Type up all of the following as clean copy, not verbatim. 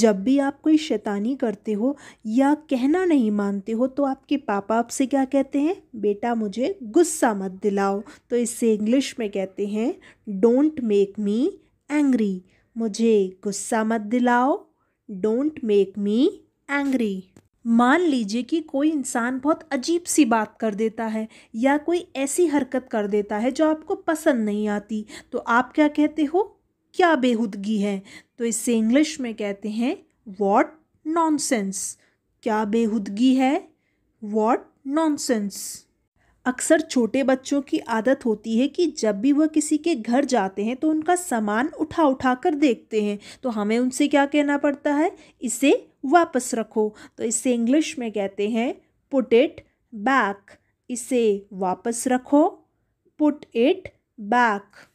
जब भी आप कोई शैतानी करते हो या कहना नहीं मानते हो तो आपके पापा आपसे क्या कहते हैं? बेटा मुझे गुस्सा मत दिलाओ। तो इससे इंग्लिश में कहते हैं डोंट मेक मी एंग्री। मुझे गुस्सा मत दिलाओ, डोंट मेक मी एंग्री। मान लीजिए कि कोई इंसान बहुत अजीब सी बात कर देता है या कोई ऐसी हरकत कर देता है जो आपको पसंद नहीं आती, तो आप क्या कहते हो? क्या बेहुदगी है। तो इससे इंग्लिश में कहते हैं वॉट नॉनसेंस। क्या बेहुदगी है, वॉट नॉनसेंस। अक्सर छोटे बच्चों की आदत होती है कि जब भी वह किसी के घर जाते हैं तो उनका सामान उठा उठा कर देखते हैं, तो हमें उनसे क्या कहना पड़ता है? इसे वापस रखो। तो इससे इंग्लिश में कहते हैं पुट इट बैक। इसे वापस रखो, पुट इट बैक।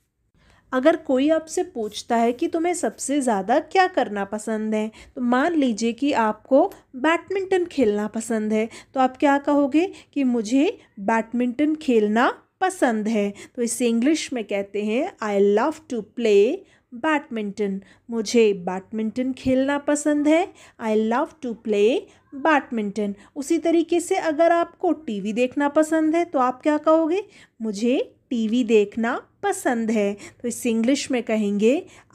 अगर कोई आपसे पूछता है कि तुम्हें सबसे ज़्यादा क्या करना पसंद है, तो मान लीजिए कि आपको बैडमिंटन खेलना पसंद है, तो आप क्या कहोगे कि मुझे बैडमिंटन खेलना पसंद है। तो इसे इंग्लिश में कहते हैं I love to play badminton. मुझे बैडमिंटन खेलना पसंद है, I love to play badminton. उसी तरीके से अगर आपको टीवी देखना पसंद है तो आप क्या कहोगे? मुझे टीवी देखना पसंद है। तो इसे इंग्लिश में कहेंगे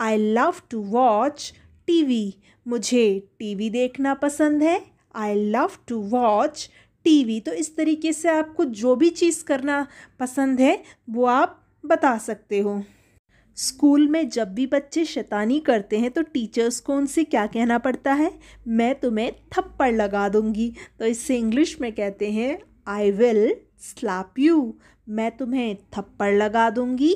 I love to watch TV. मुझे टीवी देखना पसंद है, I love to watch TV. तो इस तरीके से आपको जो भी चीज़ करना पसंद है वो आप बता सकते हो। स्कूल में जब भी बच्चे शैतानी करते हैं तो टीचर्स को उनसे क्या कहना पड़ता है? मैं तुम्हें थप्पड़ लगा दूंगी। तो इससे इंग्लिश में कहते हैं आई विल स्लैप यू। मैं तुम्हें थप्पड़ लगा दूंगी,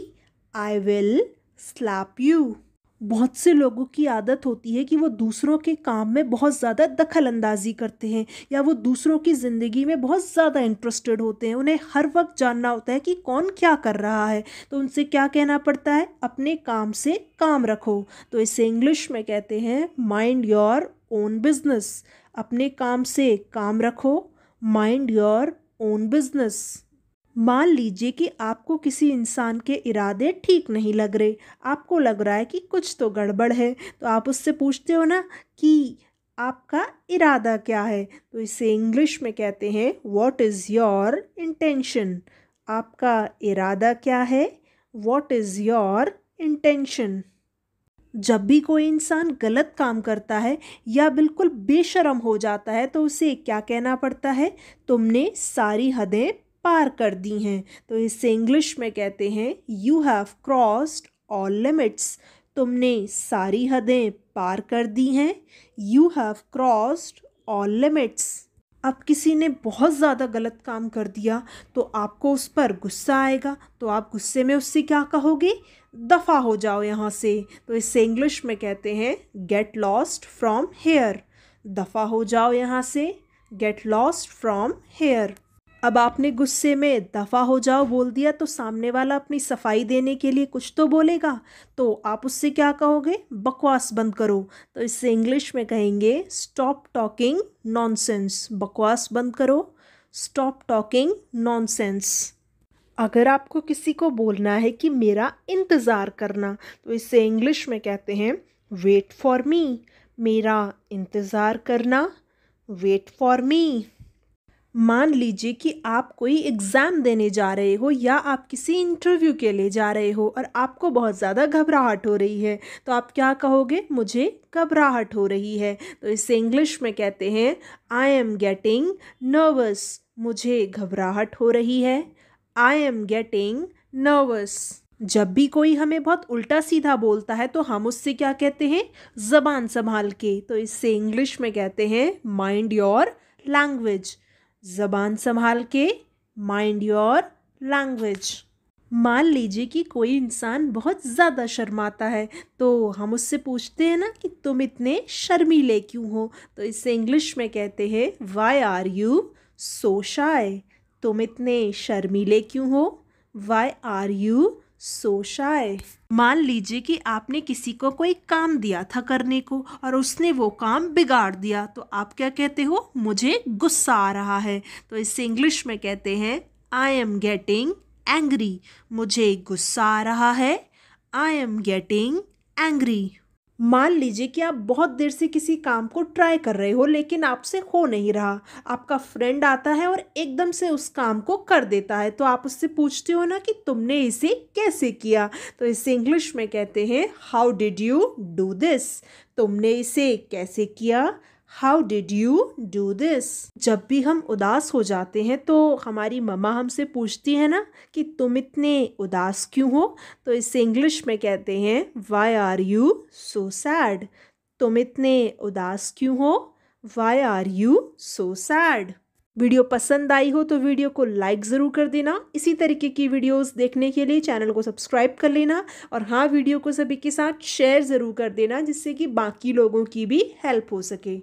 आई विल स्लैप यू। बहुत से लोगों की आदत होती है कि वो दूसरों के काम में बहुत ज़्यादा दखल अंदाज़ी करते हैं या वो दूसरों की ज़िंदगी में बहुत ज़्यादा इंटरेस्टेड होते हैं। उन्हें हर वक्त जानना होता है कि कौन क्या कर रहा है। तो उनसे क्या कहना पड़ता है? अपने काम से काम रखो। तो इसे इंग्लिश में कहते हैं माइंड योर ओन बिजनेस। अपने काम से काम रखो, माइंड योर ओन बिजनेस। मान लीजिए कि आपको किसी इंसान के इरादे ठीक नहीं लग रहे, आपको लग रहा है कि कुछ तो गड़बड़ है, तो आप उससे पूछते हो ना कि आपका इरादा क्या है। तो इसे इंग्लिश में कहते हैं व्हाट इज़ योर इंटेंशन। आपका इरादा क्या है, व्हाट इज़ योर इंटेंशन। जब भी कोई इंसान गलत काम करता है या बिल्कुल बेशर्म हो जाता है तो उसे क्या कहना पड़ता है? तुमने सारी हदें पार कर दी हैं। तो इसे इंग्लिश में कहते हैं you have crossed all limits. तुमने सारी हदें पार कर दी हैं, you have crossed all limits. अब किसी ने बहुत ज़्यादा गलत काम कर दिया तो आपको उस पर गुस्सा आएगा, तो आप गुस्से में उससे क्या कहोगे? दफ़ा हो जाओ यहाँ से। तो इसे इंग्लिश में कहते हैं गेट लॉस्ट फ्रॉम हेयर। दफ़ा हो जाओ यहाँ से, गेट लॉस्ट फ्रॉम हेयर। अब आपने गुस्से में दफ़ा हो जाओ बोल दिया तो सामने वाला अपनी सफाई देने के लिए कुछ तो बोलेगा, तो आप उससे क्या कहोगे? बकवास बंद करो। तो इससे इंग्लिश में कहेंगे स्टॉप टॉकिंग नॉनसेंस। बकवास बंद करो, स्टॉप टॉकिंग नॉनसेंस। अगर आपको किसी को बोलना है कि मेरा इंतज़ार करना, तो इससे इंग्लिश में कहते हैं वेट फॉर मी। मेरा इंतज़ार करना, वेट फॉर मी। मान लीजिए कि आप कोई एग्ज़ाम देने जा रहे हो या आप किसी इंटरव्यू के लिए जा रहे हो और आपको बहुत ज़्यादा घबराहट हो रही है, तो आप क्या कहोगे? मुझे घबराहट हो रही है। तो इससे इंग्लिश में कहते हैं आई एम गेटिंग नर्वस। मुझे घबराहट हो रही है, आई एम गेटिंग नर्वस। जब भी कोई हमें बहुत उल्टा सीधा बोलता है तो हम उससे क्या कहते हैं? ज़बान संभाल के। तो इससे इंग्लिश में कहते हैं माइंड योर लैंग्वेज। ज़बान संभाल के, माइंड योर लैंग्वेज। मान लीजिए कि कोई इंसान बहुत ज़्यादा शर्माता है तो हम उससे पूछते हैं ना कि तुम इतने शर्मीले क्यों हो। तो इससे इंग्लिश में कहते हैं why are you so shy. तुम इतने शर्मीले क्यों हो, why are you so shy. मान लीजिए कि आपने किसी को कोई काम दिया था करने को और उसने वो काम बिगाड़ दिया, तो आप क्या कहते हो? मुझे गुस्सा आ रहा है। तो इससे इंग्लिश में कहते हैं आई एम गेटिंग एंग्री। मुझे गुस्सा आ रहा है, आई एम गेटिंग एंग्री। मान लीजिए कि आप बहुत देर से किसी काम को ट्राई कर रहे हो लेकिन आपसे हो नहीं रहा, आपका फ्रेंड आता है और एकदम से उस काम को कर देता है, तो आप उससे पूछते हो ना कि तुमने इसे कैसे किया। तो इसे इंग्लिश में कहते हैं how did you do this. तुमने इसे कैसे किया, how did you do this. जब भी हम उदास हो जाते हैं तो हमारी मम्मा हमसे पूछती है ना कि तुम इतने उदास क्यों हो, तो इसे इंग्लिश में कहते हैं why are you so sad. तुम इतने उदास क्यों हो, why are you so sad. Video पसंद आई हो तो वीडियो को लाइक ज़रूर कर देना। इसी तरीके की वीडियोस देखने के लिए चैनल को सब्सक्राइब कर लेना और हाँ, वीडियो को सभी के साथ शेयर ज़रूर कर देना जिससे कि बाकी लोगों की भी हेल्प हो सके।